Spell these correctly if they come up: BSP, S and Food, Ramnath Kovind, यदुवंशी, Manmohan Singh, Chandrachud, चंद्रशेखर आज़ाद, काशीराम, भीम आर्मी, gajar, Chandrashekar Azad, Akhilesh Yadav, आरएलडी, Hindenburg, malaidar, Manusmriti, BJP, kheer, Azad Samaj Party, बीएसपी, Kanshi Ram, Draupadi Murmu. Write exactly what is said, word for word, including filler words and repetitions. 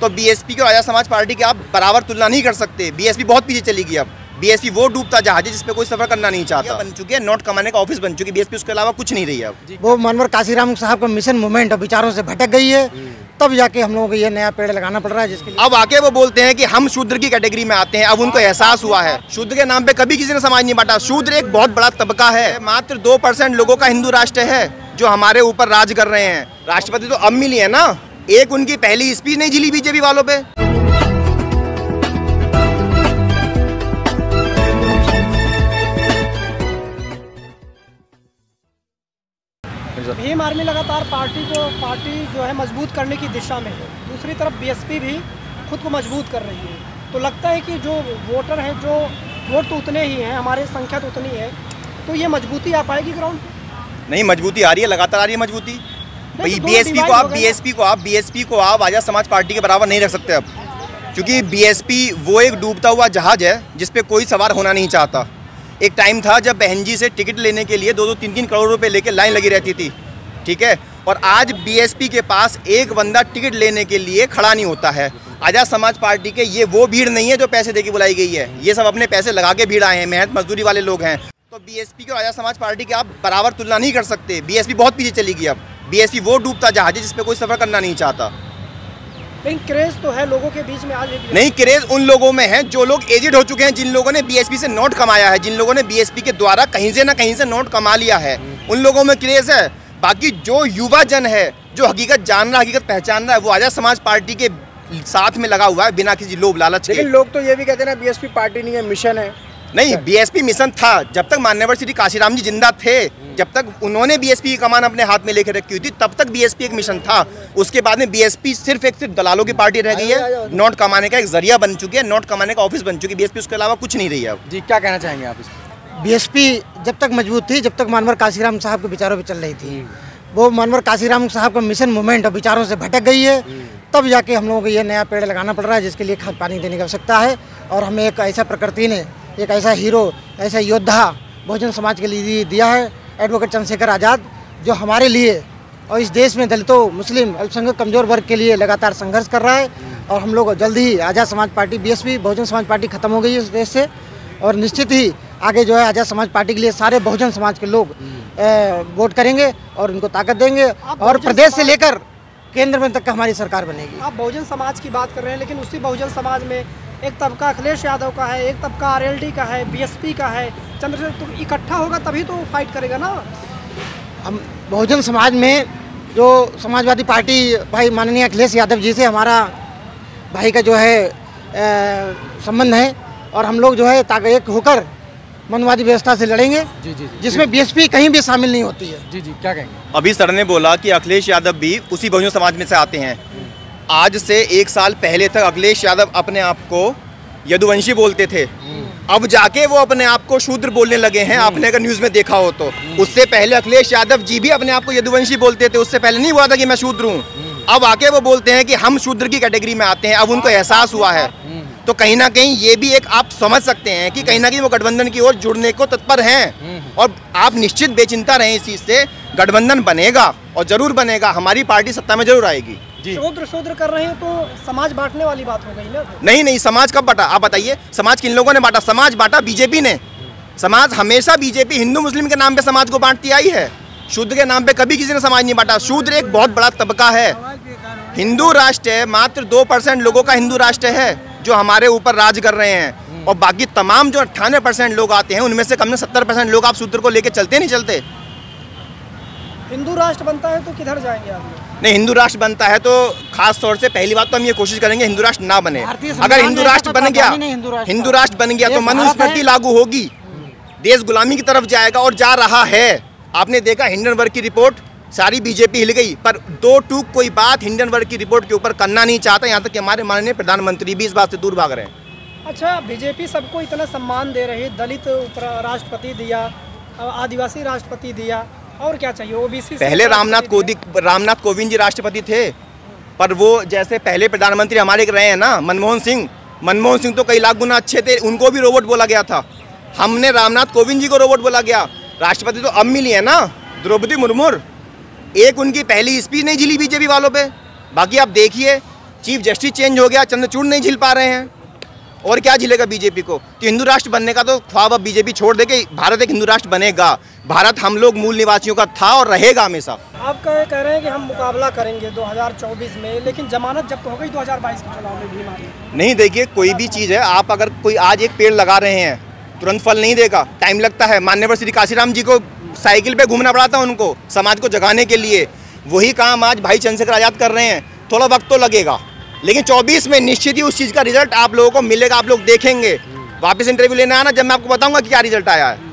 तो बीएसपी की और आजाद समाज पार्टी की आप बराबर तुलना नहीं कर सकते। बीएसपी बहुत पीछे चली गई। अब बीएसपी वो डूबता जहाज है जिसपे कोई सफर करना नहीं चाहता। बन चुकी है, नोट कमाने का ऑफिस बन चुकी है बीएसपी, उसके अलावा कुछ नहीं रही है अब। वो मनमोहन काशी राम साहब का मिशन मूवमेंट विचारों से भटक गई है, तब जाके हम लोगों को ये नया पेड़ लगाना पड़ रहा है जिसके लिए अब आके वो बोलते हैं कि हम शूद्र की कैटेगरी में आते हैं। अब उनको एहसास हुआ है, शूद्र के नाम पे कभी किसी ने समाज नहीं बांटा। शूद्र एक बहुत बड़ा तबका है, मात्र दो परसेंट लोगों का हिंदू राष्ट्र है जो हमारे ऊपर राज कर रहे हैं। राष्ट्रपति तो अब मिली है ना, एक उनकी पहली स्पीच नहीं झिली बीजेपी वालों पे। भीम आर्मी लगातार पार्टी को पार्टी जो है मजबूत करने की दिशा में है। दूसरी तरफ बीएसपी भी खुद को मजबूत कर रही है। तो लगता है कि जो वोटर हैं, जो वोट तो उतने ही हैं, हमारे संख्या तो उतनी है, तो ये मजबूती आ पाएगी ग्राउंड पे? नहीं, मजबूती आ रही है, लगातार आ रही है मजबूती। भाई बीएसपी को आप बीएसपी को आप बीएसपी को आप आजाद समाज पार्टी के बराबर नहीं रख सकते अब, क्योंकि बीएसपी वो एक डूबता हुआ जहाज है जिसपे कोई सवार होना नहीं चाहता। एक टाइम था जब बहनजी से टिकट लेने के लिए दो दो तीन तीन करोड़ रुपए लेके लाइन लगी रहती थी, ठीक है, और आज बीएसपी के पास एक बंदा टिकट लेने के लिए खड़ा नहीं होता है। आजाद समाज पार्टी के ये वो भीड़ नहीं है जो पैसे देके बुलाई गई है, ये सब अपने पैसे लगा के भीड़ आए हैं, मेहनत मजदूरी वाले लोग हैं। तो बीएसपी की और आजाद समाज पार्टी की आप बराबर तुलना नहीं कर सकते। बीएसपी बहुत पीछे चली गई अब। बीएसपी वो डूबता जहाज है जिसपे कोई सफर करना नहीं चाहता। लेकिन क्रेज तो है लोगों के बीच में आज। नहीं, क्रेज उन लोगों में है जो लोग एजिड हो चुके हैं, जिन लोगों ने बीएसपी से नोट कमाया है, जिन लोगों ने बीएसपी के द्वारा कहीं से ना कहीं से नोट कमा लिया है, उन लोगों में क्रेज है। बाकी जो युवा जन है, जो हकीकत जान रहा, हकीकत पहचान रहा है, वो आजाद समाज पार्टी के साथ में लगा हुआ है बिना किसी लोभ लालच के। लेकिन लोग तो ये भी कहते हैं ना, बीएसपी पार्टी नहीं है, मिशन है। नहीं, बीएसपी मिशन था जब तक माननीय श्री काशीराम जी जिंदा थे, जब तक उन्होंने बीएसपी की कमान अपने हाथ में लेकर रखी हुई थी, तब तक बीएसपी एक मिशन था। उसके बाद में बीएसपी सिर्फ एक सिर्फ दलालों की पार्टी रह गई है, नोट कमाने का एक जरिया बन चुकी है, नोट कमाने का ऑफिस बन चुकी है बीएसपी, उसके अलावा कुछ नहीं रही है अब। जी, क्या कहना चाहेंगे आप इस पर? बीएसपी जब तक मजबूत थी, जब तक मानवर काशीराम साहब के विचारों पर चल रही थी, वो मानवर काशीराम साहब का मिशन मूवमेंट और विचारों से भटक गई है, तब जाके हम लोगों को ये नया पेड़ लगाना पड़ रहा है जिसके लिए खाद पानी देने की आवश्यकता है। और हमें एक ऐसा प्रकृति ने एक ऐसा हीरो, ऐसा योद्धा बहुजन समाज के लिए दिया है, एडवोकेट चंद्रशेखर आज़ाद, जो हमारे लिए और इस देश में दलितों, मुस्लिम, अल्पसंख्यक, कमज़ोर वर्ग के लिए लगातार संघर्ष कर रहा है। और हम लोग जल्द ही आज़ाद समाज party, बीएसपी, Bahujan Samaj party ख़त्म हो गई है इस देश से, और निश्चित ही आगे जो है आज़ाद समाज पार्टी के लिए सारे बहुजन समाज के लोग वोट करेंगे और उनको ताकत देंगे, और प्रदेश से लेकर केंद्र में तक का हमारी सरकार बनेगी। आप बहुजन समाज की बात कर रहे हैं, लेकिन उसी बहुजन समाज में एक तबका अखिलेश यादव का है, एक तबका आरएलडी का है, बीएसपी का है, चंद्रशेखर, तुम इकट्ठा होगा तभी तो फाइट करेगा ना। हम बहुजन समाज में जो समाजवादी पार्टी, भाई माननीय अखिलेश यादव जी से हमारा भाई का जो है संबंध है, और हम लोग जो है ताकि एक होकर मनवादी व्यवस्था से लड़ेंगे। जी जी, जी जिसमें बीएसपी कहीं भी शामिल नहीं होती है। जी जी, क्या कहेंगे? अभी सर ने बोला कि अखिलेश यादव भी उसी बहुजन समाज में से आते हैं। आज से एक साल पहले तक अखिलेश यादव अपने आप को यदुवंशी बोलते थे, अब जाके वो अपने आप को शूद्र बोलने लगे हैं। आपने अगर न्यूज़ में देखा हो तो उससे पहले अखिलेश यादव जी भी अपने आप को यदुवंशी बोलते थे, उससे पहले नहीं बोला था कि मैं शूद्र हूँ। अब आके वो बोलते हैं कि हम शूद्र की कैटेगरी में आते हैं। अब उनको एहसास हुआ है, तो कहीं ना कहीं ये भी एक आप समझ सकते हैं कि कहीं ना कहीं वो गठबंधन की ओर जुड़ने को तत्पर हैं। और आप निश्चित बेचिंता रहें इस चीज़ से, गठबंधन बनेगा और जरूर बनेगा, हमारी पार्टी सत्ता में जरूर आएगी। शूद्र शूद्र कर रहे हैं तो समाज बांटने वाली बात हो गई ना। नहीं नहीं, समाज कब बांटा आप बताइए? समाज किन लोगों ने बांटा? समाज बांटा बीजेपी ने। समाज हमेशा बीजेपी हिंदू मुस्लिम के नाम पे समाज को बांटती आई है, शूद्र के नाम पे कभी किसी ने समाज नहीं बांटा। शूद्र एक बहुत बड़ा तबका है, हिंदू राष्ट्र है, मात्र दो परसेंट लोगों का हिंदू राष्ट्र है जो हमारे ऊपर राज कर रहे हैं, और बाकी तमाम जो अट्ठानवे परसेंट लोग आते हैं उनमें से कम से सत्तर परसेंट लोग आप शूद्र को लेकर चलते नहीं चलते। हिंदू राष्ट्र बनता है तो किधर जाएंगे आप? नहीं, हिंदू राष्ट्र बनता है तो खास तौर से पहली बात तो हम ये कोशिश करेंगे हिंदू राष्ट्र ना बने। अगर हिंदू राष्ट्र बन गया, हिंदू राष्ट्र बन गया तो मनुस्मृति लागू होगी, देश गुलामी की तरफ जाएगा और जा रहा है। आपने देखा हिंडनबर्ग की रिपोर्ट, सारी बीजेपी हिल गई, पर दो टूक कोई बात हिंडनबर्ग की रिपोर्ट के ऊपर करना नहीं चाहता। यहाँ तक कि हमारे माननीय प्रधानमंत्री भी इस बात से दूर भाग रहे हैं। अच्छा, बीजेपी सबको इतना सम्मान दे रही, दलित राष्ट्रपति दिया, आदिवासी राष्ट्रपति दिया, और क्या चाहिए ओबीसी? पहले रामनाथ कोविंद रामनाथ कोविंद जी राष्ट्रपति थे, पर वो जैसे पहले प्रधानमंत्री हमारे रहे हैं ना मनमोहन सिंह, मनमोहन सिंह तो कई लाख गुना अच्छे थे, उनको भी रोबोट बोला गया था। हमने रामनाथ कोविंद जी को रोबोट बोला गया। राष्ट्रपति तो अब मिली है ना द्रौपदी मुर्मू, एक उनकी पहली स्पीच नहीं झिली बीजेपी वालों पर। बाकी आप देखिए चीफ जस्टिस चेंज हो गया, चंद्रचूड़ नहीं झेल पा रहे हैं, और क्या झेलेगा बीजेपी को। तो हिंदू राष्ट्र बनने का तो ख्वाब अब बीजेपी छोड़ दे के भारत एक हिंदू राष्ट्र बनेगा। भारत हम लोग मूल निवासियों का था और रहेगा हमेशा। आप कह कह रहे हैं कि हम मुकाबला करेंगे दो हज़ार चौबीस में, लेकिन जमानत जब हो गई दो हज़ार बाईस के चुनाव में भी नहीं देगी। कोई भी चीज़ है, आप अगर कोई आज एक पेड़ लगा रहे हैं तुरंत फल नहीं देगा, टाइम लगता है। मान्यवर श्री काशीराम जी को साइकिल पे घूमना पड़ा था उनको समाज को जगाने के लिए, वही काम आज भाई चंद्रशेखर आज़ाद कर रहे हैं। थोड़ा वक्त तो लगेगा, लेकिन चौबीस में निश्चित ही उस चीज़ का रिजल्ट आप लोगों को मिलेगा, आप लोग देखेंगे। वापस इंटरव्यू लेने आना जब मैं आपको बताऊंगा कि क्या रिजल्ट आया है।